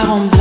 part en blanc.